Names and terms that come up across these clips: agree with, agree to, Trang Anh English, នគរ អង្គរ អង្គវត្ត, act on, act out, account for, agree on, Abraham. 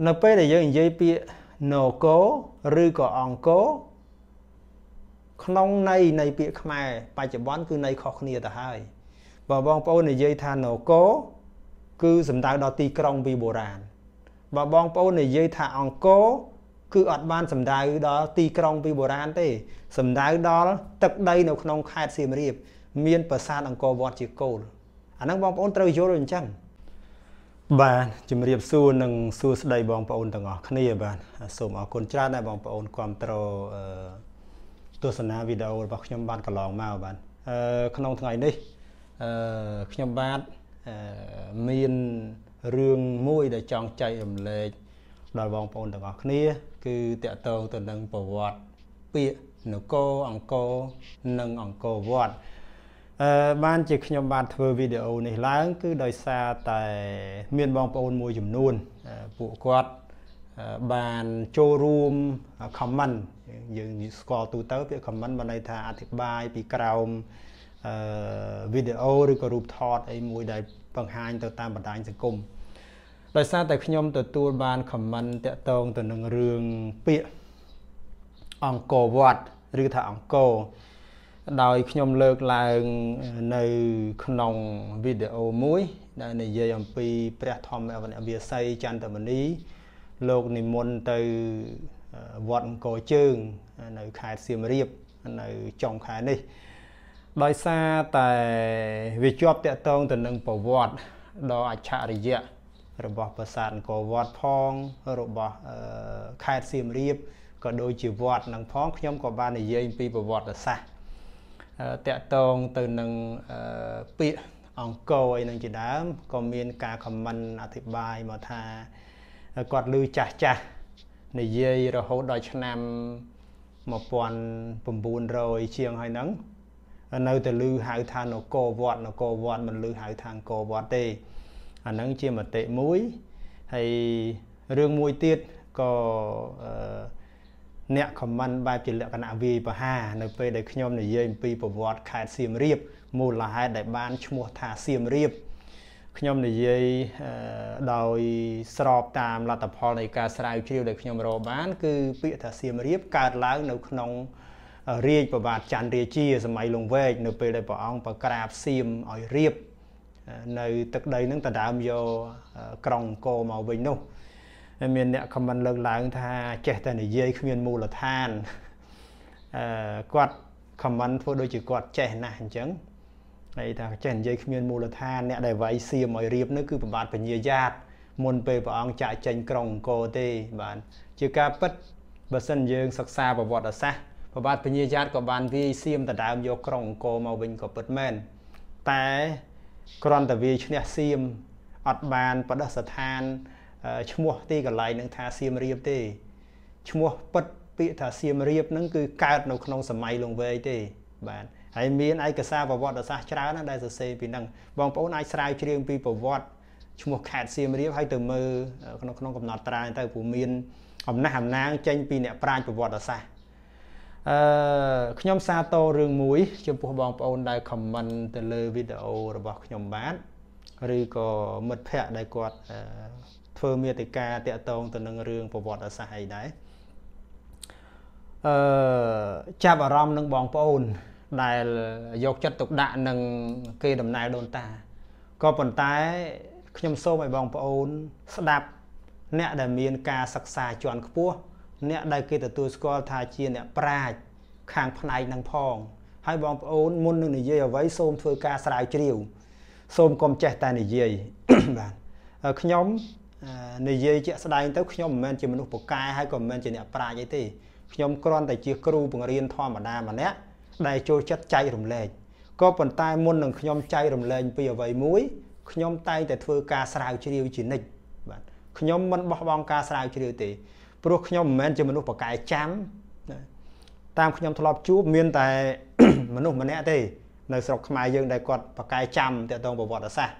Nó bê để dân dây bia nô cố rư có ong cố. Nông này này bia khmai bài chấm bón cứ này khó khăn ta hai. Và bong bóng này dây tha nô cố cứ sầm đào đọt ti krong bì bồ ràn. Và bong bóng này dây tha ong cố cứ ọt ban sầm đào đọt ti krong bì bồ ràn thế. Sầm đào đọt tật đây nô nông khai xìm riệp miên bờ san ong cố vọt chỉ cố. Anh đang bong bóng trôi vô rồi chăng? Bạn chìm riệp xu nâng xu đầy bong bóng tầng ngọc này bạn. Sốm ở cồn trát này bong bóng quam trâu tôi sẽ nói video và khuyên bạn cả lòng màu bạn không ngày đi khuyên bạn miền rương môi để chọn chạy ẩm lệ đòi vòng phồn được ngọc nia cứ tẹo tàu từ nâng bầu vọt bịa nửa cô ổng cô nâng ổng cô vọt bạn chỉ khuyên bạn thưa video này láng cứ đời xa tại miền vòng phồn môi dùm luôn vụ quạt bàn showroom comment những score tụ tới việc comment bên đây thà thì bài bị cào video rồi có rụp thọt ấy mùi đại bằng hai tờ tam bản đánh sẽ cùng rồi sao tại khi nhóm tờ tour bàn comment tẹo tông tờ nâng rương bịa ong cổ vọt rư thà ong cổ đòi khi nhóm lược là nơi nòng video mũi đây này dây âm pi platform ở bên bìa xây chăn tờ mình đi lột này môn từ vọn cổ chương nơi khai xiêm riệp nơi trong khai này đòi xa tại việc chụp tẹo tông từ nâng bầu vọt đo ảnh trả để dễ rồi bỏ bờ sàn cổ vọt phong rồi bỏ khai xiêm riệp có đôi chữ vọt nâng phong nhóm có ba này dây pi bầu vọt là xa tẹo tông từ nâng pi ong câu ấy nâng chỉ đám còn miền cả comment thì bài mà tha quạt lư chà chà này dây rồi hỗ đòi cho nam một phần buồn rồi chiêng hai nắng nơi từ lư hai thang nó cô vọt mình lư hai thang cô vọt tê anh nắng chia mà tệ mũi hay rương mũi tiết có nẹt comment bài chỉ lệ cả nạ vi và hà nơi về để khi nhom này dây pi và vọt khai xiêm riệp một là hai đại ban mua thà xiêm riệp nhóm này dây đòi sọp tam là tập hòn này cả sài chiêu để nhóm rô bán cứ bị thà xiêm riếp cả láng nấu nong riêng và bạt chăn riêng chia rồi máy lồng về nấu về để bỏ ong và cạp xiêm ở riếp nơi tận đây nâng tận đám vô còng cô màu bình đâu miền nẹt không bàn lợn láng tha trẻ tại này dây miền mù là than quạt không bàn phô đôi chỉ quạt trẻ nản chấn này ta chèn dây miền mù là than nè đại vây xiêm mọi riệp nó cứ bạt phải nhiều giạt môn về và ông chạy chèn còng cô tê bạn chưa cá bớt bớt sân dương sặc xa và vọt ở xa và bạt phải nhiều giạt của bạn vi xiêm ta đào vô còng cô màu bình của bớt men tại còn tại vì chuyện xiêm ọt bàn và đất sạt than chua tê cả lại những thà xiêm riệp tê chua bớt bị thà xiêm riệp nó cứ cào nó không sờ máy luôn về tê bạn hãy miền ai cả xa và vọt ở xa chả nó đây giờ xây vì năng vòng phố này sai riêng vì vào vọt chung một hạt xiêm riệp hay từ mơ nó còn nọt ra người của miền ẩm na hàm nang tranh vì nẹp ra vào vọt ở xa nhóm xa to rừng muối trong cuộc vòng phố này comment từ lời video rồi bọc nhóm bán rồi có mật phẹ đại quạt thơ miệt thì ca tẹo tông từ nâng rừng vào vọt ở xa hay đấy cha bà rom nâng vòng phố đại dọc chất tục đạn nâng kê đầm này đồn ta có phần tái nhầm sâu mày vòng vào ôn đạp nẹ đầm miên ca sặc xà chọn cua nẹ đây kê từ tôi có thà chia nẹ pra khang phần này nâng phong hai vòng vào ôn môn nương này dây ở váy xôm thôi ca sài chiều xôm com chạy tay này dây bạn nhóm này dây chạy sài tới nhóm men chỉ mình một cái hay còn men chỉ nẹ pra vậy thì nhóm con tại chia kêu bằng riêng thoa mà đa mà nét đại cho chất chay rầm lên có phần tai môn nâng nhóm chay rầm lên bây giờ vậy muối nhóm tay để thưa ca sài chiều chỉ nịch bạn nhóm mình bỏ bom ca sài chiều thì pro nhóm men cho mình lúc vào cái chám tam nhóm thọ lọc chú miên tại mình lúc mình nè thì nơi sọc mai dương đại quạt và cái chăm tại tông bảo vọt ở xa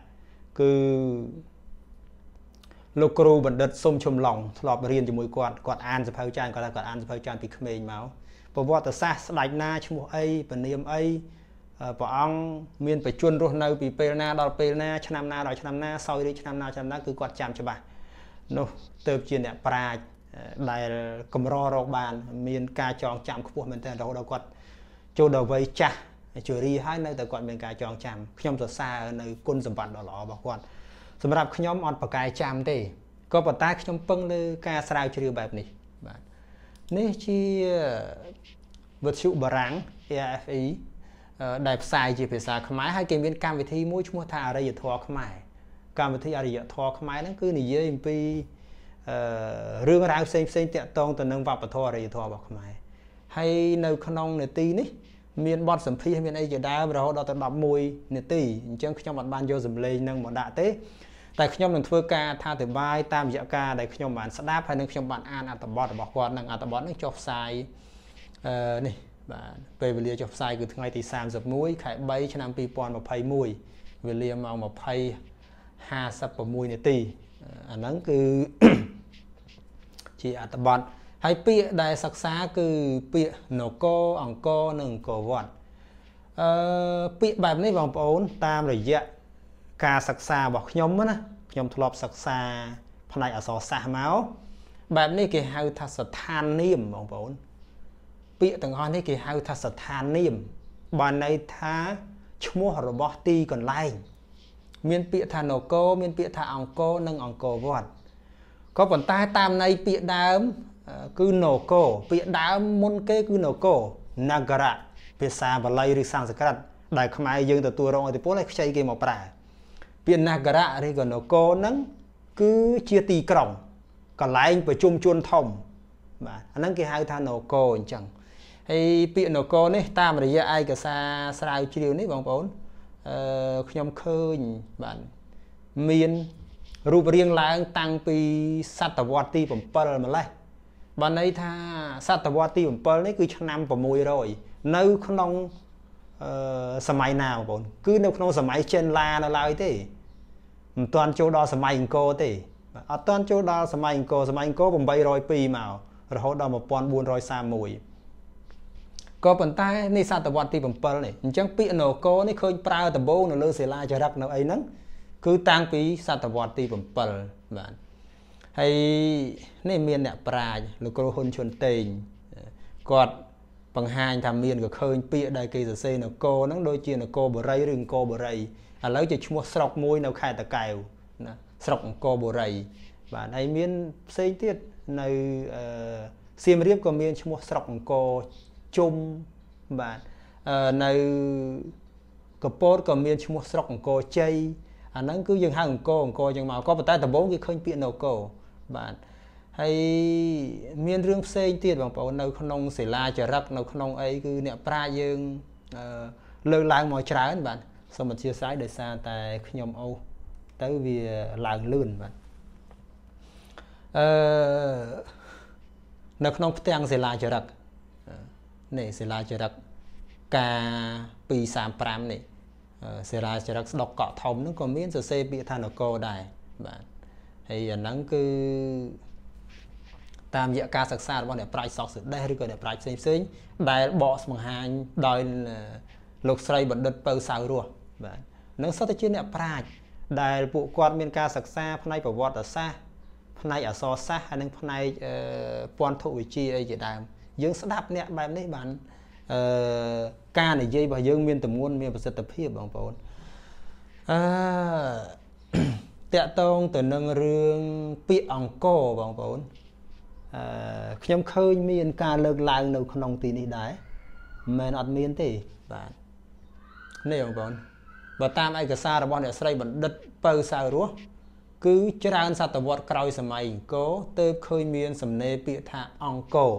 cứ lục cừu bẩn đất xôm chôm lòng thọ lọc riêng cho mũi quạt quạt an sẽ phơi chan quạt an sẽ phơi chan bị khmênh máu và vợ ta xa đánh na chung ai và niềm ai và ông miền phải chuôn rốt nơi bị pena đòi pena chăn na đòi chăn na soi đi chăn na cứ quạt chạm cho bà នោះ ទៅ ជា អ្នក ប្រាជ្ញ ដែល កម្រ រក បាន មាន ការ ចង ចាំ ខ្ពស់ មែន ទែន រហូត ដល់ គាត់ ចូល ដល់ វ័យ ចាស់ ជូរី ហើយ នៅ តែ គាត់ មាន ការ ចង ចាំ ខ្ញុំ សរសើរ នៅ គុណ សម្បត្តិ ដ៏ ល្អ របស់ គាត់ សម្រាប់ ខ្ញុំ អត់ ប្រកែក ចាំ ទេ ក៏ ប៉ុន្តែ ខ្ញុំ ពឹង លើ ការ ស្រាវ ជ្រាវ បែប នេះ បាទ នេះ ជា វត្ថុ បារាំង AFE ដែល ផ្សាយ ជា ភាសា ខ្មែរ ហើយ គេ មាន កម្ម វិធី មួយ ឈ្មោះ ថា អរិយធម៌ ខ្មែរ កម្ម វិធី អរិយធម៌ ខ្មែរ ហ្នឹង គឺ និយាយ អំពី រឿង រ៉ាវ ផ្សេងៗ តាក់ទង ទៅ នឹង វប្បធម៌ អរិយធម៌ របស់ ខ្មែរ ហើយ នៅ ក្នុង នីតិ នេះ មាន បទ សម្ភាសន៍ មាន អី ជា ដើម រហូត ដល់ ទៅ 11 នីតិ អញ្ចឹង ខ្ញុំ អត់ បាន យក សម្លេង នឹង មក ដាក់ ទេ តែ ខ្ញុំ នឹង ធ្វើ ការ អធិប្បាយ តាម រយៈ ការ ដែល ខ្ញុំ បាន ស្ដាប់ ហើយ នឹង ខ្ញុំ បាន អាន អត្ថបទ របស់ គាត់ នឹង អត្ថបទ នឹង ចុះ ផ្សាយ នេះ បាទ ពេល វេលា ចុះ ផ្សាយ គឺ ថ្ងៃ ទី 31 ខែ 3 ឆ្នាំ 2021 វេលា ម៉ោង 20:56 នាទី អាហ្នឹង គឺ ជា អត្ថបទ ហើយ ពាក្យ ដែល សិក្សា គឺ ពាក្យ នគរ អង្គរ និង អង្គរវត្ត ពាក្យ បែប នេះ បង ប្អូន តាម រយៈ ការ សិក្សា របស់ ខ្ញុំ ណា ខ្ញុំ ធ្លាប់ សិក្សា ផ្នែក អក្សរសាស្ត្រ មក បែប នេះ គេ ហៅ ថា ស្ថាននាម បង ប្អូន ពាក្យ ទាំងអស់ នេះ គេ ហៅ ថា ស្ថាននាម បាន ន័យ ថា ឈ្មោះ របស់ ទី កន្លែង មាន ពាក្យ ថា នគរ មាន ពាក្យ ថា អង្គរ និង អង្គរវត្ត có vận tải tam này pịa đám cứ nổ cổ pịa đám môn kế cứ nổ cổ nagara pịa xa và lấy đi sang sạc đại không ai dương từ tua rồi thì bố lại chơi game một bài pịa nagara thì còn nổ cổ nắng cứ chia tì còng còn lại anh phải chung chuôn thòng mà nắng kia hai than nổ cổ chẳng hay pịa nổ cổ này ta mà để ra ai cả xa sai chiều đấy bằng bốn nhom khơi bạn miền រូបរាងឡើងតាំងពី សតវត្សទី 7 ម្លេះ បាន ន័យ ថា សតវត្សទី 7 នេះ គឺ ឆ្នាំ 600 នៅ ក្នុង សម័យ ណា បងប្អូន គឺ នៅ ក្នុង សម័យ ចិន ឡា នៅ ឡើយ ទេ មិន ទាន់ ចូល ដល់ សម័យ អង្គរ ទេ អត់ ទាន់ ចូល ដល់ សម័យ អង្គរ សម័យ អង្គរ 802 មក រហូត ដល់ 1431 ក៏ ប៉ុន្តែ នេះ សតវត្សទី 7 នេះ អញ្ចឹង ពាក្យ នគរ នេះ ឃើញ ប្រើ ដំបូង នៅ លើ សិលាចារឹក នៅ អី ហ្នឹង cứ tăng phí Satawati bẩm bẩn bạn hay nên miền đẹp prai lục cô hôn chuẩn tình còn bằng hai tham miền được khơi bịa đại kỳ giờ xây là cô nắng đôi chuyện là cô bờ rây rừng cô bờ rây à lấy chỉ mua sọc môi nào khai tà cào sọc cô bờ rây bạn ấy miền xây tiết nơi xiêm riêng của miền mua sọc cô chung bạn nơi cột của miền mua sọc cô chay អាហ្នឹងគឺយើងហៅអង្គរអង្គរយើងមកក៏ប៉ុន្តែដំបូងគេឃើញពាក្យនគរបាទហើយមានរឿងផ្សេងទៀតបងប្អូននៅក្នុងសិលាចារឹកនៅក្នុងអីគឺអ្នកប្រាជ្ញយើងលើកឡើងមកច្រើនបាទសូមអធិស្ឋានដោយសារតែខ្ញុំអូទៅវាឡើងលឿនបាទនៅក្នុងផ្ទាំងសិលាចារឹកនេះសិលាចារឹក សេរាចរិកស្ដកកថមនឹងក៏មានសរសេរពាក្យថានគរដែរបាទហើយអាហ្នឹងគឺតាមរយៈការសិក្សារបស់អ្នកប្រាជ្ញសោកសដេសឬក៏អ្នកប្រាជ្ញផ្សេងៗដែលបកស្មង្ហាញដោយលោកស្រីបណ្ឌិតពៅសាវរស់បាទហ្នឹងសិស្សតែជាអ្នកប្រាជ្ញដែលពួកគាត់មានការសិក្សាផ្នែកប្រវត្តិសាស្ត្រផ្នែកអក្សរសាស្ត្រហើយនិងផ្នែកពាន់ធុវិជ្ជាអីជាដើមយើងស្ដាប់អ្នកបែបនេះបាន ការនិយាយរបស់យើងមានតម្ងន់មានប្រសិទ្ធភាពបងប្អូនតាក់តងទៅនឹងរឿងពាក្យអង្គរបងប្អូនខ្ញុំឃើញមានការលើកឡើងនៅក្នុងទីនេះដែរមិនអត់មានទេបាទនេះបងប្អូនបើតាមឯកសាររបស់អ្នកស្រីបណ្ឌិតពៅសាវរស់គឺច្រើនសតវត្សក្រោយសម័យអង្គរ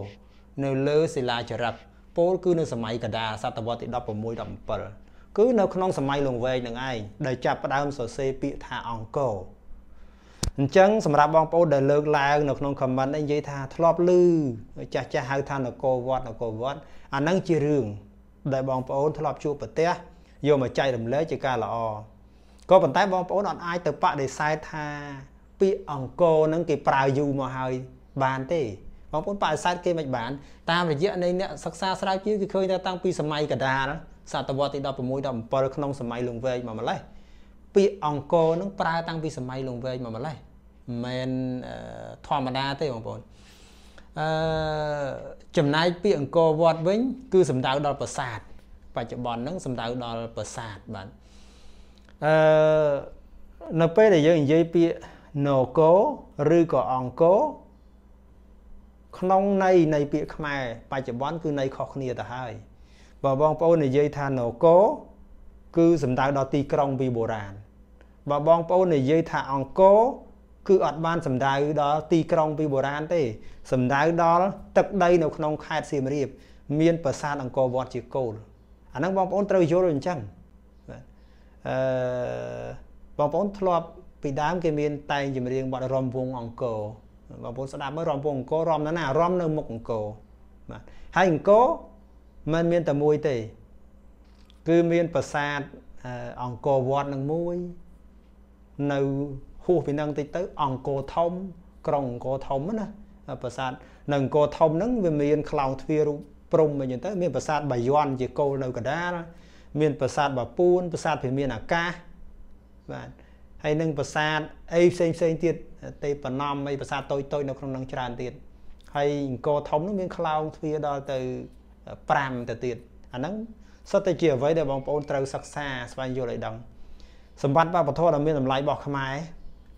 នៅលើសិលាចារឹកពោលគឺនៅសម័យកណ្ដាលសតវត្សទី 17 គឺនៅក្នុងសម័យលង្វែកនឹងឯងដែលចាប់ផ្ដើមសរសេរពាក្យថាអង្គរអញ្ចឹងសម្រាប់បងប្អូនដែលលើកឡើងនៅក្នុងខមមិននេះនិយាយថាធ្លាប់ឮចាស់ៗហៅថានគរវត្តនគរវត្តអាហ្នឹងជារឿងដែលបងប្អូនធ្លាប់ជួបប្រទះយកមកចែករំលែកជាការល្អក៏ប៉ុន្តែបងប្អូនអត់អាចទៅបដិសេធថាពាក្យអង្គរហ្នឹងគេប្រើយូរមកហើយបានទេ បងប្អូនបើសិនគេមិនបានតាមរយៈនៃអ្នកសិក្សាស្រាវជ្រាវគឺឃើញថាតាំងពីសម័យកណ្ដាលសតវត្សទី 16 17 ក្នុងសម័យលង្វែកមកម្លេះពាក្យអង្គរនឹងប្រើតាំងពីសម័យលង្វែកមកម្លេះ men thọ mà đa tới bồn chấm nai bị ông co vọt vĩnh cứ sầm đào đòn bờ sạt và chợ bòn nắng sầm đào đòn bờ sạt bạn nó pe để dễ dễ bị nổ cố rư cỏ ong cố không nay này bị khmai và chợ bòn cứ này khó khăn ta hai và bong pao này dễ than nổ cố cứ sầm đào đòn ti krong bị bồ ràn và bong pao này dễ than ong cố cứ ở ban sầm đào đó ti krong bị bồ ran thế sầm đào đó tật đây nó không khai xì mà điệp miền bờ xa đang co vọt chỉ cô anh đang bong bóng trôi vô rồi chăng bong bóng thua bị đám cái miền tây chỉ mà riêng bọn rom vùng ong cổ bong bóng đám mới rom vùng cô rom nó nào rom nó một cổ mà hành cố mình miền tây mui thì cứ miền bờ xa ong cổ vọt đang mui nâu khu phi năng tích tới ong cô thông còng cô thông nữa bờ sạt nâng cô thông nâng về miền cloud phía prom mà nhìn tới miền bờ sạt bảy yon chỉ câu đâu cả đá miền bờ sạt bà pun bờ sạt phía miền à ca và hay nâng bờ sạt ai xem tiệt tây bờ nam hay bờ sạt tôi nó không năng tràn tiệt hay cô thông nó miền cloud phía đó từ pram từ tiệt anh nâng sau tới chiều với để bằng ôn trâu sắc xa svan vô lại đồng sầm bát ba bờ thô là miền làm lại bỏ khmai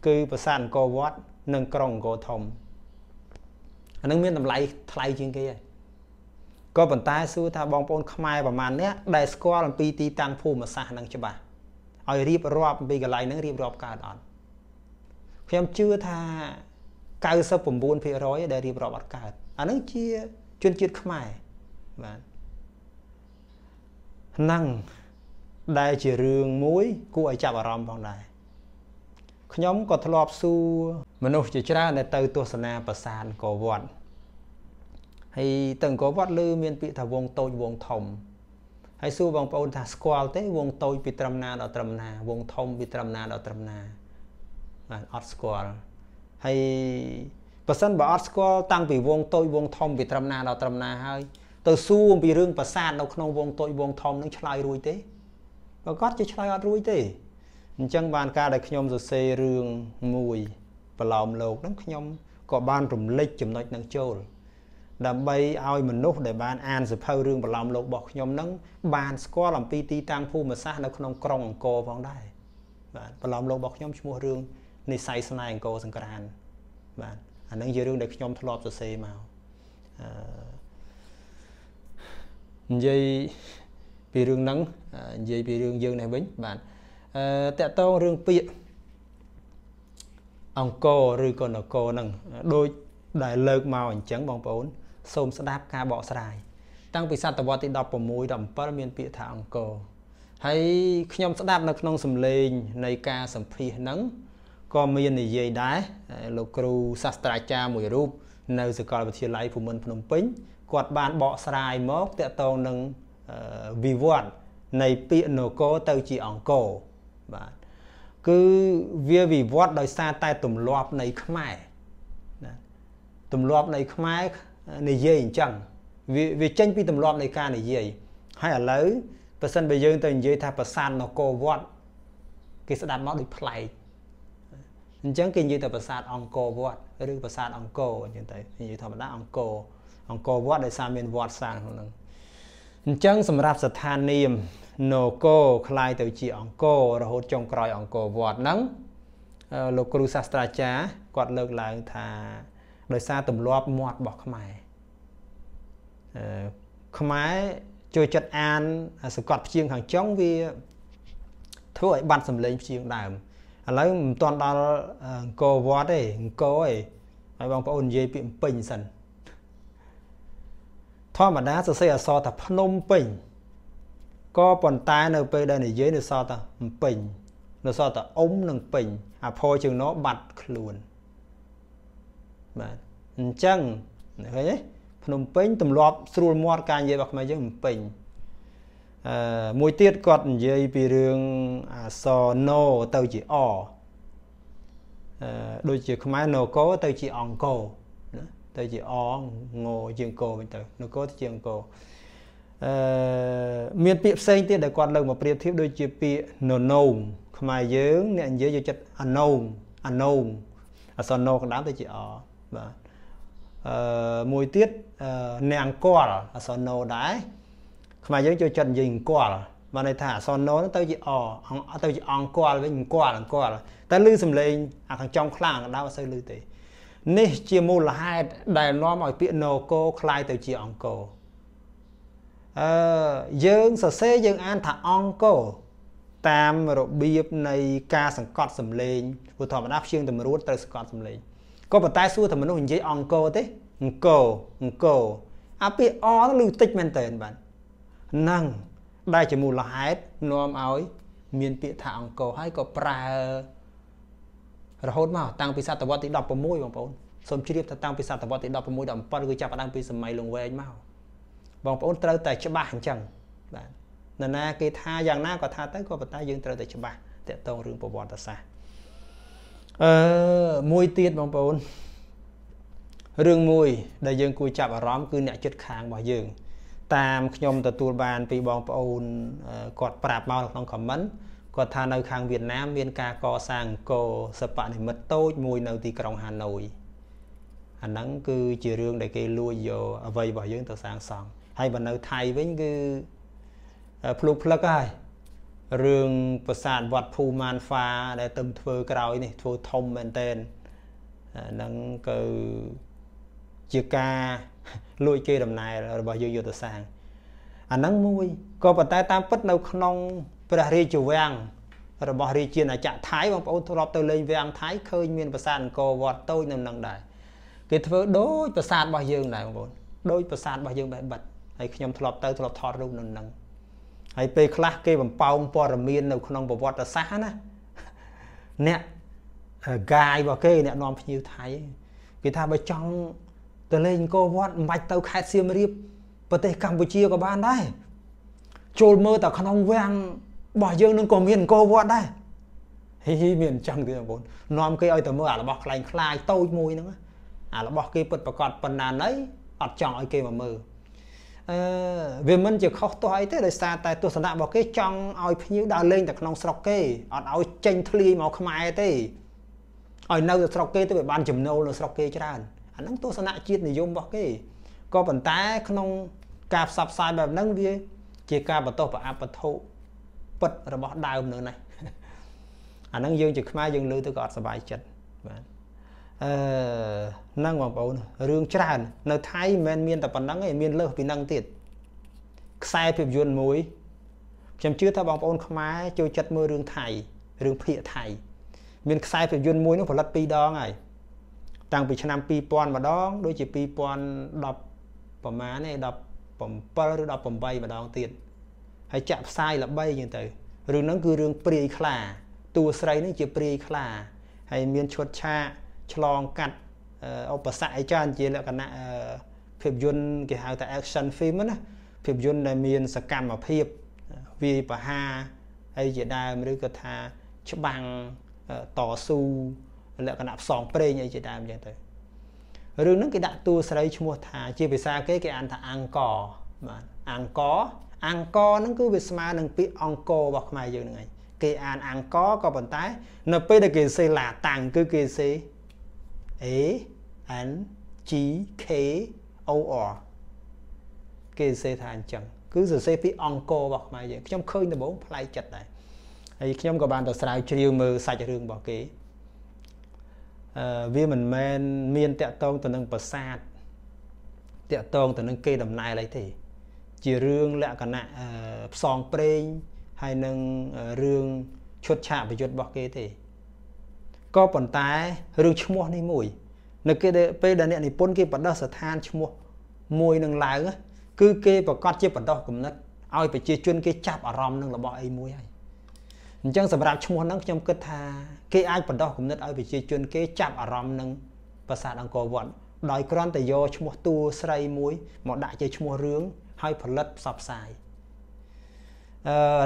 cứ bờ sàn co vót nâng còng co thòng nâng miên làm lại thay chuyện kia có vận tải xu tha bong pon khmai và màn nè đại score làm pi ti tăng phù mà sàn nâng chả ai riệp rọp bị cái lại nâng riệp rọp cả đòn khi em chưa tha cao sấp bổn buôn phía rối để riệp rọp bắt cả anh nâng chia chuyên chiết khmai và nâng đại chỉ riêng muối của ai chạm vào rom bằng này nhóm có thọ su mà nô chỉ ra này từ tua sana pasan cổ vọt hay từng cổ vọt lư miền bị thà vùng tôi vùng thòng hay su bằng paul thà squal thế vùng tôi bị trầm na đào trầm na vùng thòng bị trầm na đào trầm na art squal hay pasan bảo art squal tăng bị vùng tôi vùng thòng bị trầm na đào trầm na hơi từ su bị riêng pasan đâu không vùng tôi vùng thòng nó chơi ruồi thế và có chơi chơi ruồi thế chẳng bàn ca đại khuyên rồi xây rương mùi và lòng lột lắm khuyên có ban rùm lịch chùm nạch năng chôl đàm bây ai mình nốt để ban an rồi phao rương và lòng lột bọc khuyên nâng bàn score làm pi ti tăng phu mà xa nó không còn ngọn cô vòng đài và lòng lột bọc khuyên mua rương này say xa này ngọn cô sẵn cả hàn và nâng dưới rương để khuyên thọ lọp rồi xây màu dây bị rương nâng dây bị rương dương này bính bạn tại tao riêng pịa ông cô rồi còn ông cô nằng đôi đại lợn màu ảnh trắng bằng bốn xôm đáp ca bọ sài tăng bị sạt tàu vọt thì đập vào mũi đầm bát miên pịa thả ông cô hay khi nhom đáp nó không sầm lên này ca sầm phi nắng còn miên này dây đá lục cừu sạt trai cha mùi rúp nơi sự coi vật chia lãi của mình phồng pính quạt bàn bọ sài mốt tại tao nằng vì vọt này pịa nổ cô tao chỉ ông cô bạn cứ vía vì vót đời xa tay tùm lọp này khmai tùm lọp này khmai này dễ chẳng vì tranh pi tùm lọp này ca này dễ hay là lấy và sân bây giờ tôi dễ tha và san nó cô vót cái sẽ đặt máu đi play chẳng kinh như tờ và san ông cô vót rồi và san ông cô như thế như thằng đã ông cô vót đời xa miền vót sang chẳng sầm rạp sát than niềm nô cô khai từ chị ông cô rồi hốt trong còi ông cô vọt nắng lục cừu sát tra chá quạt lực lại thà đời xa tùm lọp mọt bỏ khmai khmai chơi chật an sự quạt chiêng hàng trống vì thôi ban sầm lên chiêng đàm lấy toàn đó cô vọt ấy cô ấy phải bằng ôn dây bị pình sần thôi mà đá sẽ xây so thập nôm pình có bàn tay nơi bên đây này dưới nó sao ta bình nó sao ta ống nâng bình à phôi chừng nó bật luôn mà chăng thấy không bình tầm lọp sưu mót càng dễ bạc mà chứ bình mùi tiết còn dây bị đường so no tao chỉ o đôi chỉ không ai nó có tao chỉ ong cổ tao chỉ o ngồi chuyện cổ bên tao nó có chuyện cổ miền Việt xây tiền để quan lộc mà Việt thiếp đôi chia Việt nổ nồng, không ai dướng nên dễ cho chất ăn nồng, son nô đám thì chị ở mùi tiết nàng cỏ là son nô đái mà giống cho trần dình cỏ mà này thả son nô nó tao chị ở tao chị ăn cỏ với những cỏ là ta lư sầm lên à thằng trong khang đau xây lư tì nè chia mù là hai đài nó mọi piano cô khai tao chị ăn cỏ dương sở xế dương an thả ăn cỏ tam rồi biếp này ca sẵn cọt sầm lên vừa thọ mà đáp xuyên từ mà rút tới cọt sầm lên có một tay xua thì mình nó hình dây ong cô thế cô api o nó lưu tích men tên bạn năng đây chỉ mù là hết nom ối miền pịa thả ong cô hay có pra rồi hốt mà tăng pisa tàu vọt thì đập vào mũi bằng bồn xôm chi điệp tăng pisa tàu vọt thì đập vào mũi đầm pon cứ chạm vào đăng pisa mày lùng về mao bằng bồn trâu tại cho ba hành chẳng bạn nên là cái tha dạng na có tha tới có vật ta dương trâu tại cho ba để tàu rừng vào bồn ta xa mùi tiết bằng bốn rừng mùi đại dương cùi chạp ở rõm cứ nhẹ chất kháng bỏ dương tam nhóm từ tuôn bàn vì bọn bốn cọt bạp màu trong comment có tha nơi kháng Việt Nam miền ca co sang cô sập bạn thì mất tốt mùi nào thì trong Hà Nội anh nắng cứ chiều rương để cây lui vô vây bỏ dương từ sang sòng hay bằng nơi thay với những plug plug ai rừng bờ sàn vật phù man pha để từng thưa cào này thưa thông men tên nâng cơ chia ca lui kia đầm này rồi bao nhiêu giờ sáng anh nâng mui có bàn tay tam pất đâu không bari chiều vàng rồi bỏ đi chia là chạm thái bằng ô tô tôi lên vàng thái khơi miền bờ sàn cô vọt tôi nằm nặng đại cái thưa đối bờ sàn bao nhiêu này một đôi bờ sàn bao nhiêu bạn bật hay khi nhom tôi thọt thọt luôn nằm nặng hay pe class kê bằng pound power miên đâu không bảo vật xa na nè gai vào kê nè non nhiều thái cái tha vào trong từ lên cô vật mạch tàu khai siêu mới điệp bờ tây Campuchia có ban đấy trôi mơ tàu không vang bỏ dương nâng cổ miền cô vật đấy hi hi miền trong thì là bốn non kê ơi tàu mơ là bọc lành khai tàu mùi nữa là bọc kê bật bọc cọt bần nàn đấy ọt chọn kê mà mơ về mình chỉ khóc tôi thế đời xa tại tôi sản đạo bảo cái trong oi như đào lên đặt nòng sọc kê ở oi tranh thli màu không ai thế oi nâu được sọc kê tôi phải ban chùm nâu là sọc kê cho ra anh nắng tôi sản đạo chiết này dùng bảo cái có vận tải không cạp sập saiแบบnắng đi chỉ ca và tôi và áp và thụ bật là bỏ đào nữa này anh nắng dương chỉ mai dương lư tôi gọi là bài chật năng bằng bầu rương tràn nơi thái men miên tập bản năng ấy miên lơ vì năng tiệt sai phim duyên mối chấm chưa tha bằng bầu không ai chơi chặt mưa rương thải rương phịa thải miên sai phim duyên mối nó phải lật pi đó này tăng bị năm pi pon mà đó đôi chỉ pi pon đập bầm má này đập bầm pơ đập bầm bay mà đó tiệt hay chạm sai là bay như thế rương nó cứ rương pri khla tua say nó chỉ pri khla hay miên chuột cha long cắt ông bà sai cho anh chị là cái nạ phim duyên cái hai tại action phim á phim duyên là miền sạc cam mà phim vì bà ha hay gì đây mới được tha cho bằng tỏ su là cái nạp sòng play như chị đam như thế rồi những cái đại tour sau đây chúng mua thà chia về xa cái ăn thà ăn cỏ mà ăn cỏ nó cứ về smart đừng bị ăn cỏ bọc mày giờ này cái ăn cỏ có vận tải nó bây giờ cái xe là tàng cứ cái xe ANGKOR kê xe thà anh chẳng cứ giờ xe phía onco bọc mày vậy trong khơi là bốn play chặt này thì trong các bạn tờ sao chiều mờ sạch rừng bỏ kế vì mình men miên tẹo tông từ nâng bờ xa tẹo tông từ nâng kê đầm này lấy thì chiều rương lại cả nạ song prey hay nâng rương chốt chạm và chốt bỏ kế thì có bản tay rừng chua này mùi nó kia để bây giờ này bốn kia bản đó sở than chua mùi nâng lá nữa cứ kia và con chia bản đó cũng nứt ai phải chia chuyên cái chạp ở ròm nâng là bỏ ấy mùi ấy chẳng sở bạc chua nâng trong kết tha cái ai bản đó cũng nứt ai phải chia chuyên cái chạp ở ròm nâng và xa đang có bọn đói con tại do chua tu sợi mùi một đại chơi chua rướng hay phần lật sập xài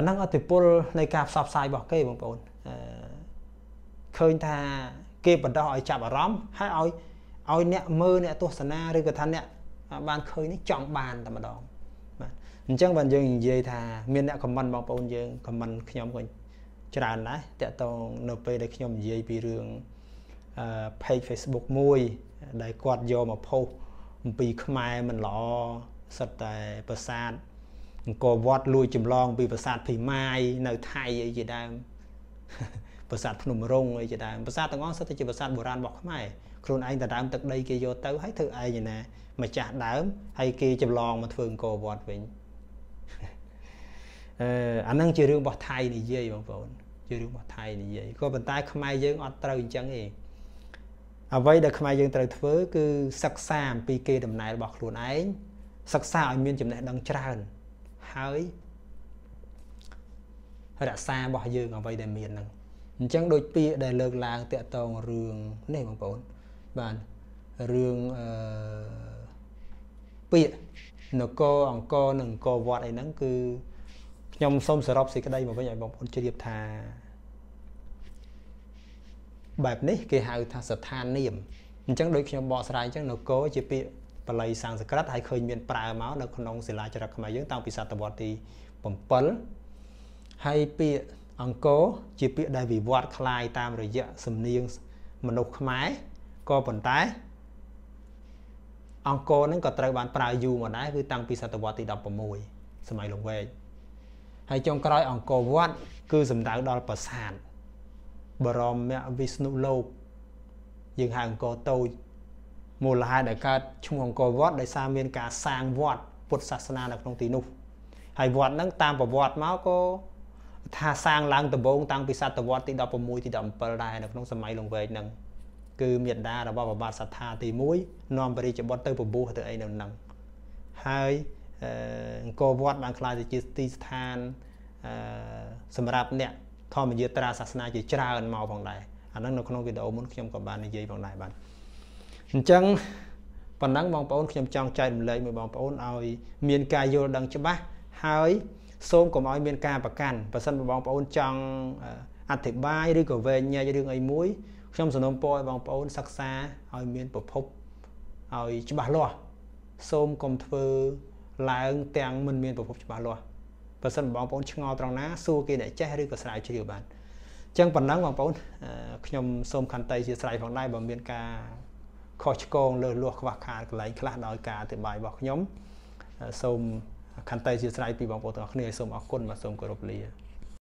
năng ở từ bốn này cạp sập xài bỏ cây bằng bốn khơi tha kê bật đòi chạm ở róm hay oi nẹ mơ nẹ tuột sana rồi cái thằng nẹ bàn khơi nó chọn bàn tầm đó chẳng bàn dừng về thà miền nẹ comment bằng bồn dừng comment khi nhóm mình tràn đấy tẹt tàu nộp về để khi nhóm về bị đường page Facebook មួយដែលគាត់យកមកភោគអំពីខ្មែរមិនល្អសិតតែប្រាសាទនគរវត្តលួយចម្លងពីប្រាសាទភីម៉ាយនៅថៃអីជាដើម យើងរបស់ថៃនិយាយក៏ប៉ុន្តែខ្មែរយើងអត់ត្រូវអញ្ចឹងទេអ្វីដែលខ្មែរយើងត្រូវធ្វើគឺសិក្សាអំពីគេដំណើររបស់ខ្លួនឯង ខ្ញុំសូមសរុបសេចក្តីមកវិញឲ្យបងប្អូនជ្រាបថាបែបនេះគេហៅថាសឋានាមអញ្ចឹងដូចខ្ញុំបកស្រាយអញ្ចឹងនគរជាពាក្យបាលីសំស្ក្រឹតហើយឃើញមានប្រើមកនៅក្នុងសិលាចារឹកខ្មែរយើងតាំងពីសតវត្សទី 7 ហើយចុងក្រោយអង្គរវត្តគឺសម្ដៅដល់ប្រាសាទបរមវវិស្ណុលោកយើងហៅអង្គរតូចមូលហេតុដែលកើតឈ្មោះអង្គរវត្តដោយសារមានការសាងវត្តពុទ្ធសាសនានៅក្នុងទីនោះហើយវត្តហ្នឹងតាមប្រវត្តិមកក៏ថាសាងឡើងដំបូងតាំងពីសតវត្សទី 11 ដល់ 17 ដែរនៅក្នុងសម័យលង្វែកហ្នឹងគឺមានដារបស់បបាទសទ្ធាទី 1 នាំបរិយាយបទទៅ 9 ទៅអីនៅហ្នឹងហើយ អង្គរវត្តបានខ្លាចជាទីស្ថានសម្រាប់អ្នកធម្មយាត្រាសាសនាជាច្រើនមកផងដែរអាហ្នឹងនៅក្នុងវីដេអូមុនខ្ញុំក៏បាននិយាយផងដែរបាទអញ្ចឹងប៉ុណ្ណឹងបងប្អូនខ្ញុំចង់ចែករំលែកមួយបងប្អូនឲ្យមានការយល់ដឹងច្បាស់ហើយសូម ឡើងទាំងមិនមានប្រភពច្បាស់លាស់បើសិនបងប្អូនឆ្ងល់ត្រង់ណាសួរគេអ្នកចេះឬក៏ស្រាវជ្រាវបានអញ្ចឹងប៉ុណ្ណឹងបងប្អូនខ្ញុំសូមខន្តីជាស្រ័យផងដែរបើមានការខុសឆ្គងលើសលួសខ្វះខាតកន្លែងខ្លះដោយការអធិប្បាយរបស់ខ្ញុំសូមខន្តីជាស្រ័យពីបងប្អូនទាំងអស់គ្នាសូមអរគុណបាទសូមគោរពលា